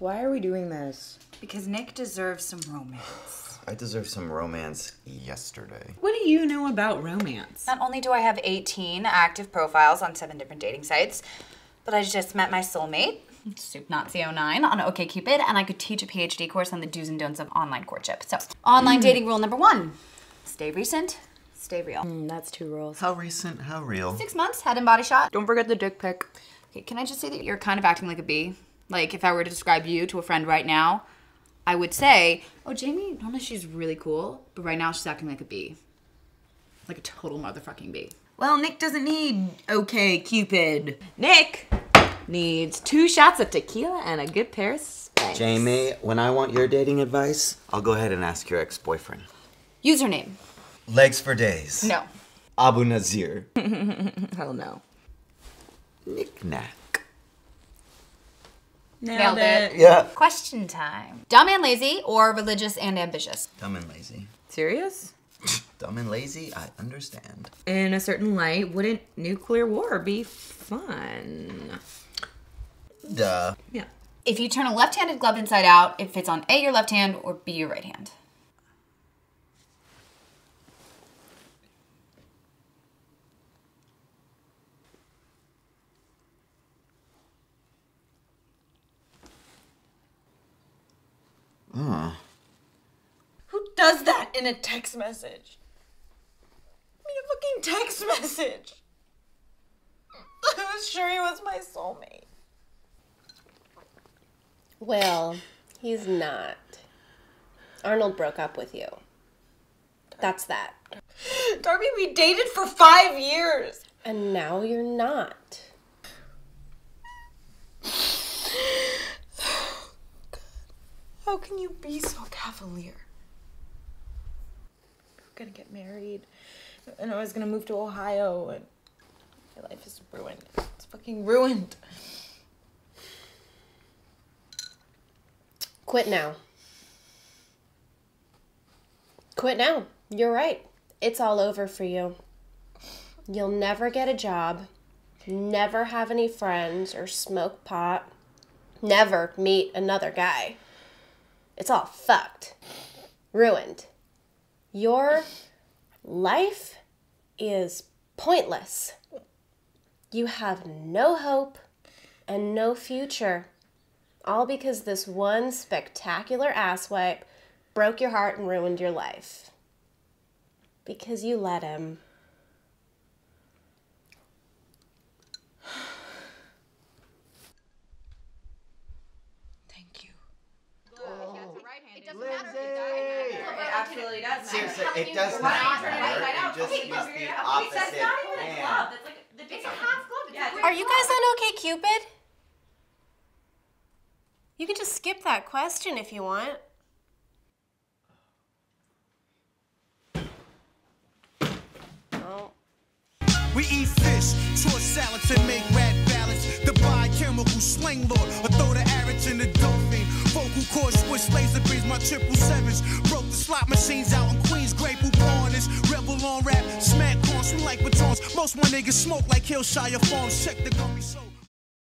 Why are we doing this? Because Nick deserves some romance. I deserve some romance yesterday. What do you know about romance? Not only do I have 18 active profiles on 7 different dating sites, but I just met my soulmate, Soup Nazi09, on OkCupid, and I could teach a PhD course on the do's and don'ts of online courtship. So, online dating rule #1, stay recent, stay real. That's 2 rules. How recent, how real? 6 months, head and body shot. Don't forget the dick pic. Okay, can I just say that you're kind of acting like a bee? Like, if I were to describe you to a friend right now, I would say, oh, Jamie, normally she's really cool, but right now she's acting like a bee. Like a total motherfucking bee. Well, Nick doesn't need OkCupid. Nick needs 2 shots of tequila and a good pair of Spanx. Jamie, when I want your dating advice, I'll go ahead and ask your ex-boyfriend. Username. Legs for days. No. Abu Nazir. Hell no. Knick-knack. Nailed it. Yeah. Question time. Dumb and lazy or religious and ambitious? Dumb and lazy. Serious? Dumb and lazy, I understand. In a certain light, wouldn't nuclear war be fun? Duh. Yeah. If you turn a left-handed glove inside out, it fits on A, your left hand, or B, your right hand. Who does that in a text message? I mean, a fucking text message. I was sure he was my soulmate. Well, he's not. Arnold broke up with you. That's that. Darby, we dated for 5 years. And now you're not. How can you be so cavalier? We're gonna get married, and I was gonna move to Ohio, and my life is ruined. It's fucking ruined. Quit now. Quit now. You're right. It's all over for you. You'll never get a job, never have any friends or smoke pot, never meet another guy. It's all fucked, ruined. Your life is pointless. You have no hope and no future, all because this one spectacular asswipe broke your heart and ruined your life. Because you let him. Absolutely does. Seriously, it does not. It just use the opposite. That's not even a glove. That's like it's a half glove. Yeah, are you guys on OkCupid? You can just skip that question if you want. Oh. We eat fish, short salads, and make rat balance. The biochemical sling lord, or throw the average in the dolphin. Vocal cord switch, laser breeze, my 777s. Broke the slot machines out in Queens, Grapefruit Corners. Rebel on rap, smack corns, we like batons. Most my niggas smoke like Hillshire farms. Check the gummy soul.